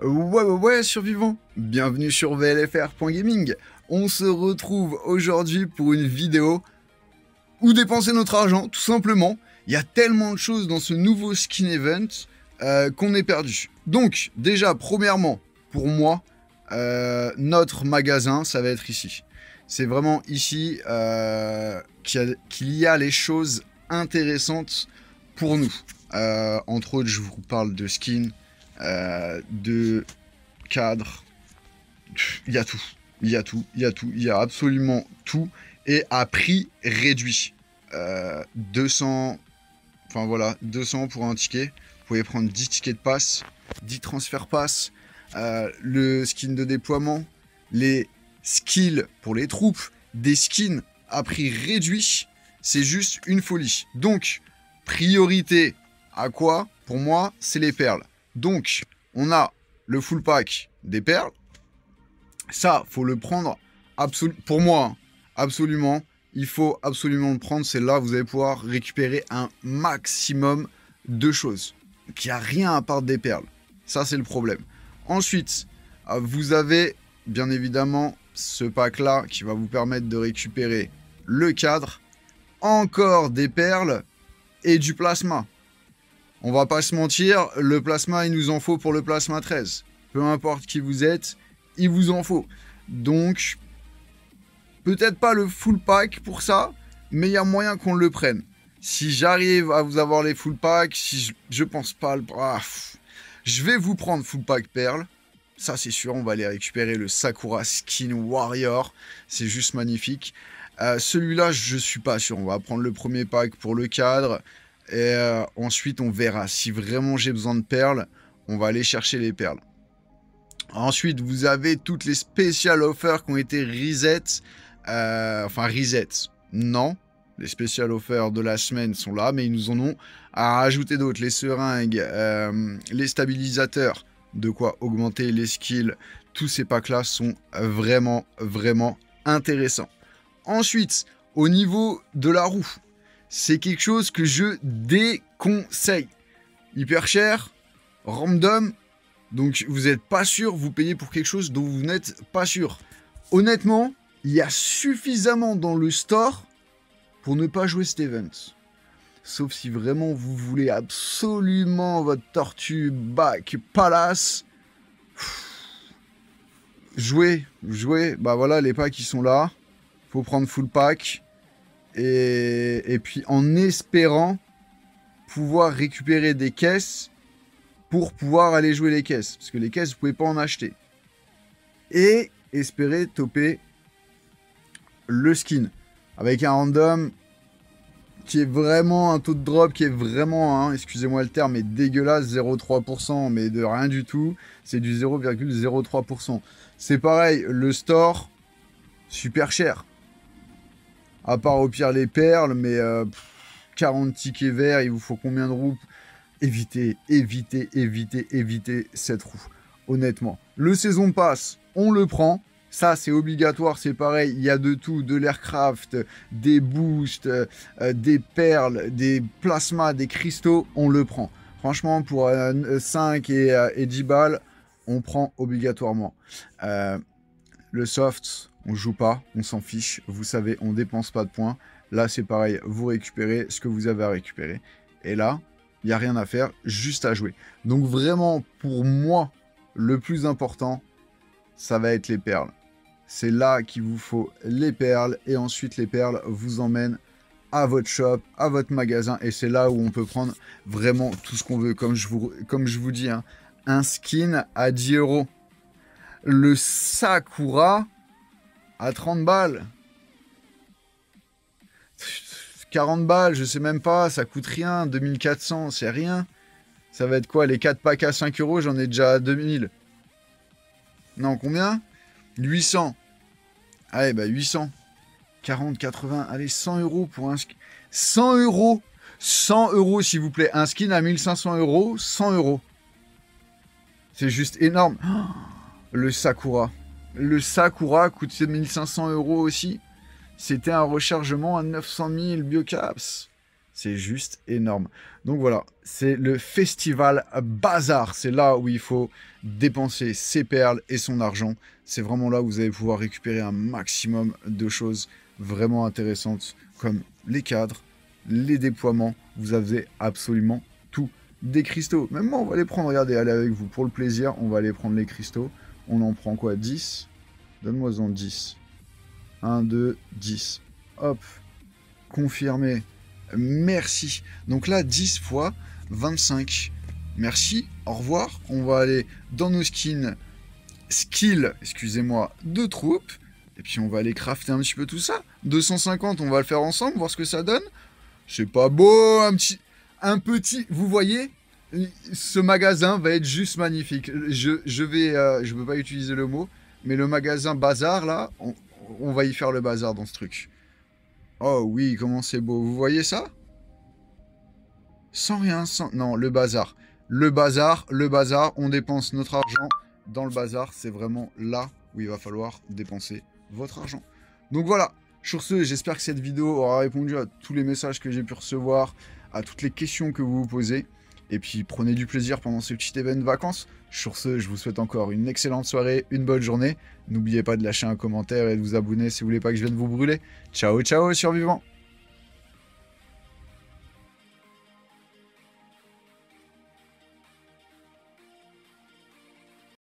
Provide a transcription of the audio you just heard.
Ouais, survivants, bienvenue sur vlfr.gaming. On se retrouve aujourd'hui pour une vidéo où dépenser notre argent, tout simplement. Il y a tellement de choses dans ce nouveau skin event qu'on est perdu. Donc, déjà, premièrement, pour moi, notre magasin, ça va être ici. C'est vraiment ici qu'il y a les choses intéressantes pour nous. Entre autres, je vous parle de skins, de cadres, il y a absolument tout, et à prix réduit. 200, enfin voilà, 200 pour un ticket. Vous pouvez prendre 10 tickets de passe, 10 transferts passe, le skin de déploiement, les skills pour les troupes, des skins à prix réduit. C'est juste une folie. Donc, priorité à quoi? Pour moi, c'est les perles. Donc, on a le full pack des perles. Ça, faut le prendre pour moi, hein, absolument. Il faut absolument le prendre. C'est là vous allez pouvoir récupérer un maximum de choses. Donc, il n'y a rien à part des perles. Ça, c'est le problème. Ensuite, vous avez bien évidemment ce pack-là qui va vous permettre de récupérer le cadre, encore des perles et du plasma. On va pas se mentir, le plasma, il nous en faut pour le plasma 13. Peu importe qui vous êtes, il vous en faut. Donc, peut-être pas le full pack pour ça, mais il y a moyen qu'on le prenne. Si j'arrive à vous avoir les full packs, si je pense pas le... Ah, je vais vous prendre full pack perles. Ça, c'est sûr, on va aller récupérer le Sakura Skin Warrior. C'est juste magnifique. Celui-là, je suis pas sûr. On va prendre le premier pack pour le cadre. Et ensuite, on verra. Si vraiment j'ai besoin de perles, on va aller chercher les perles. Ensuite, vous avez toutes les spéciales offers qui ont été reset. Enfin, reset. Non. Les spéciales offers de la semaine sont là, mais ils nous en ont à rajouter d'autres. Les seringues, les stabilisateurs, de quoi augmenter les skills. Tous ces packs-là sont vraiment, vraiment intéressants. Ensuite, au niveau de la roue, c'est quelque chose que je déconseille. Hyper cher, random, donc vous n'êtes pas sûr, vous payez pour quelque chose dont vous n'êtes pas sûr. Honnêtement, il y a suffisamment dans le store pour ne pas jouer cet event. Sauf si vraiment vous voulez absolument votre tortue back palace. Jouez, bah voilà les packs qui sont là. Faut prendre full pack. Et puis en espérant pouvoir récupérer des caisses pour pouvoir aller jouer les caisses. Parce que les caisses, vous pouvez pas en acheter. Et espérer toper le skin. Avec un random qui est vraiment un taux de drop, qui est vraiment, hein, excusez-moi le terme, mais dégueulasse, 0,3%, mais de rien du tout. C'est du 0,03%. C'est pareil, le store, super cher. À part au pire les perles, mais 40 tickets verts, il vous faut combien de roues? Évitez cette roue, honnêtement. Le saison pass, on le prend. Ça, c'est obligatoire, c'est pareil. Il y a de tout, de l'aircraft, des boosts, des perles, des plasmas, des cristaux, on le prend. Franchement, pour 5 et 10 balles, on prend obligatoirement. Le soft... On joue pas, on s'en fiche, vous savez, on dépense pas de points. Là, c'est pareil, vous récupérez ce que vous avez à récupérer. Et là, il n'y a rien à faire, juste à jouer. Donc vraiment, pour moi, le plus important, ça va être les perles. C'est là qu'il vous faut les perles. Et ensuite, les perles vous emmènent à votre shop, à votre magasin. Et c'est là où on peut prendre vraiment tout ce qu'on veut. Comme je vous dis, hein, un skin à 10 €. Le Sakura... à 30 balles, 40 balles, je sais même pas, ça coûte rien, 2400, c'est rien. Ça va être quoi, les 4 packs à 5 €, j'en ai déjà à 2000. Non, combien? 800. Allez, bah 800. 40, 80, allez, 100 € pour un skin. 100 €, 100 € s'il vous plaît. Un skin à 1500 €, 100 €. C'est juste énorme. Oh, le Sakura. Le Sakura coûte 7500 € aussi. C'était un rechargement à 900 000 biocaps. C'est juste énorme. Donc voilà, c'est le festival bazar. C'est là où il faut dépenser ses perles et son argent. C'est vraiment là où vous allez pouvoir récupérer un maximum de choses vraiment intéressantes comme les cadres, les déploiements. Vous avez absolument tout. Des cristaux. Même moi, on va les prendre. Regardez, allez avec vous. Pour le plaisir, on va aller prendre les cristaux. On en prend quoi? 10. Donne-moi-en 10. 1, 2, 10. Hop. Confirmé. Merci. Donc là, 10 fois 25. Merci. Au revoir. On va aller dans nos skills, excusez-moi, de troupes. Et puis, on va aller crafter un petit peu tout ça. 250, on va le faire ensemble, voir ce que ça donne. C'est pas beau, un petit... Vous voyez, ce magasin va être juste magnifique. Je peux pas utiliser le mot, mais le magasin bazar, là, on va y faire le bazar dans ce truc. Oh oui, comment c'est beau. Vous voyez ça? Sans rien, sans... Non, le bazar. Le bazar, on dépense notre argent dans le bazar. C'est vraiment là où il va falloir dépenser votre argent. Donc voilà, sur ce, j'espère que cette vidéo aura répondu à tous les messages que j'ai pu recevoir, à toutes les questions que vous vous posez. Et puis, prenez du plaisir pendant ce petit événement de vacances. Sur ce, je vous souhaite encore une excellente soirée, une bonne journée. N'oubliez pas de lâcher un commentaire et de vous abonner si vous voulez pas que je vienne vous brûler. Ciao, ciao, survivants!